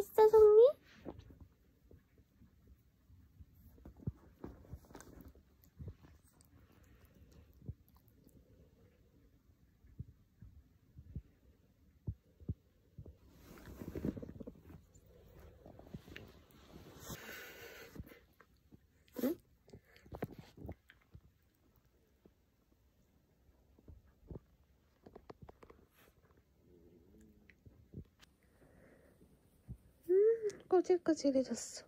됐어, 성미? 꼬질꼬질해졌어.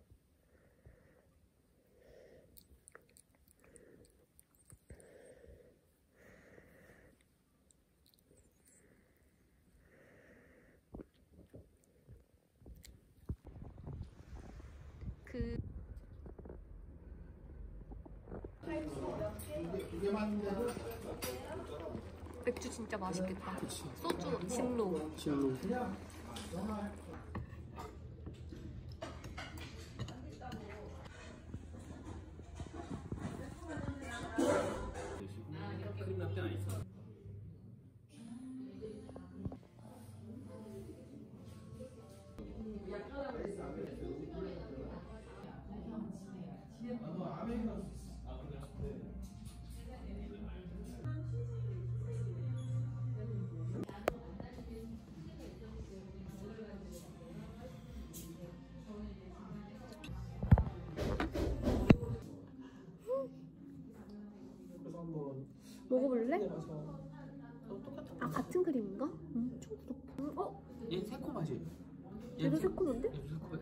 맥주 진짜 맛있겠다. 소주 진로. 먹어볼래? 아, 같은 그림인가? 엄청 부럽다. 어? 얘 새콤하지? 얘도 새콤한데? 얘도 새콤해.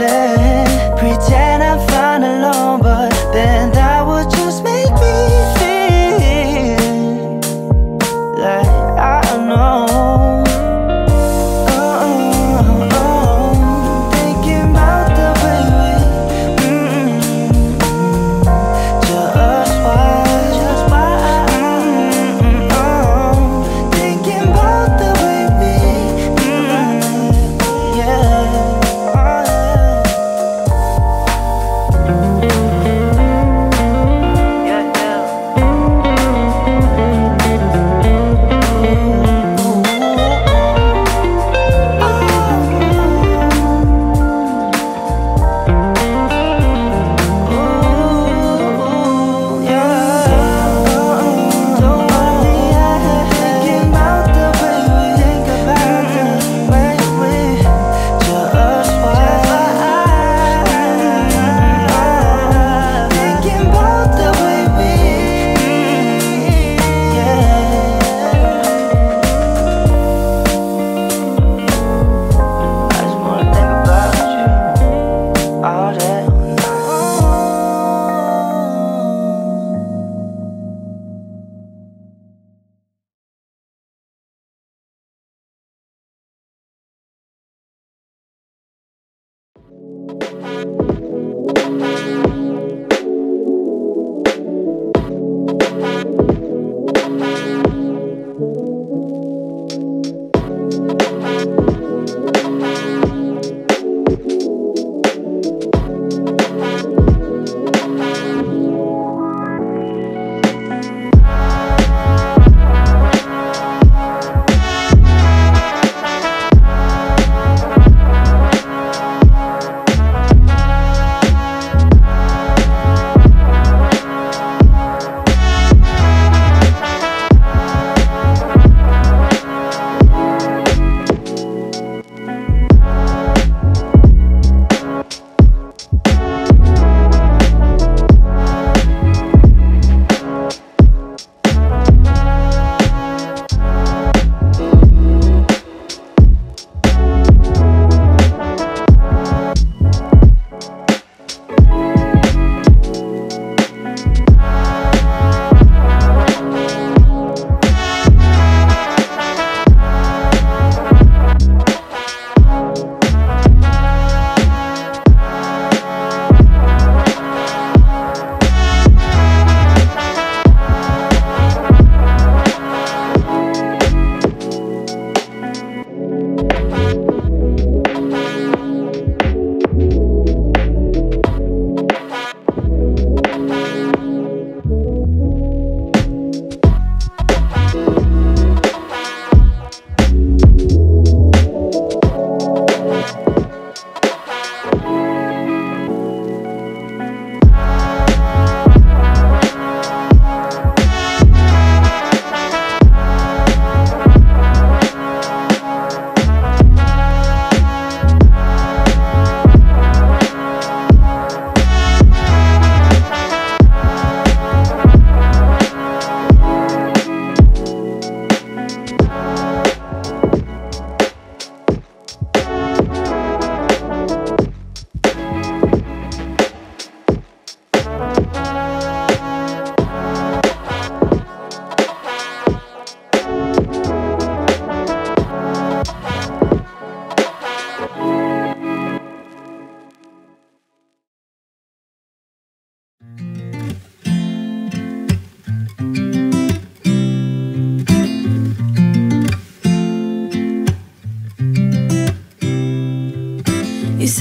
Pretend I'm fine alone but then that would just make me feel like I know thinking about the way we, yeah.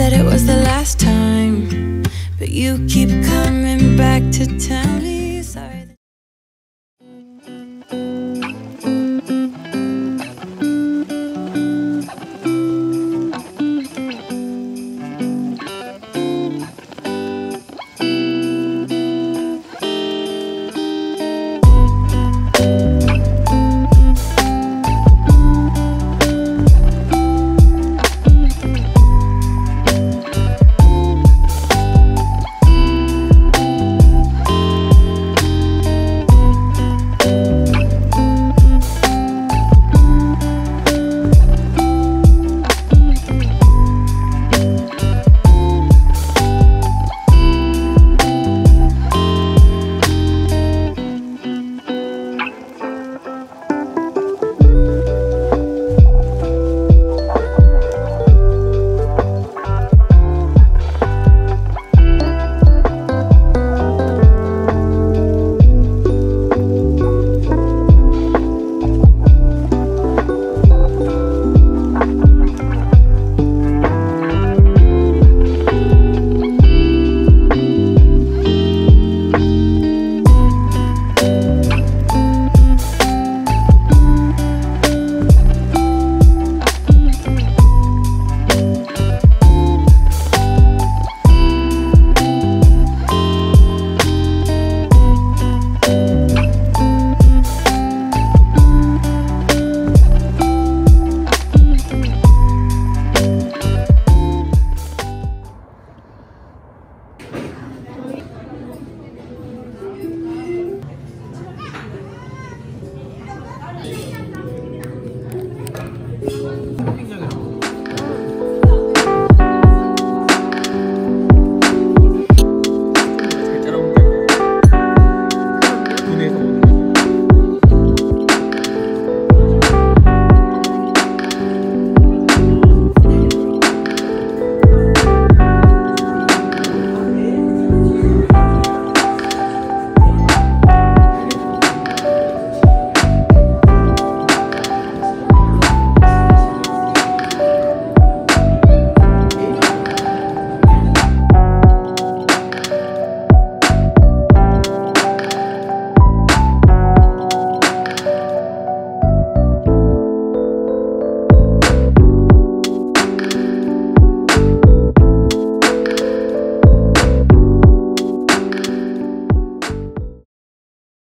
Said it was the last time, but you keep coming back to tell me.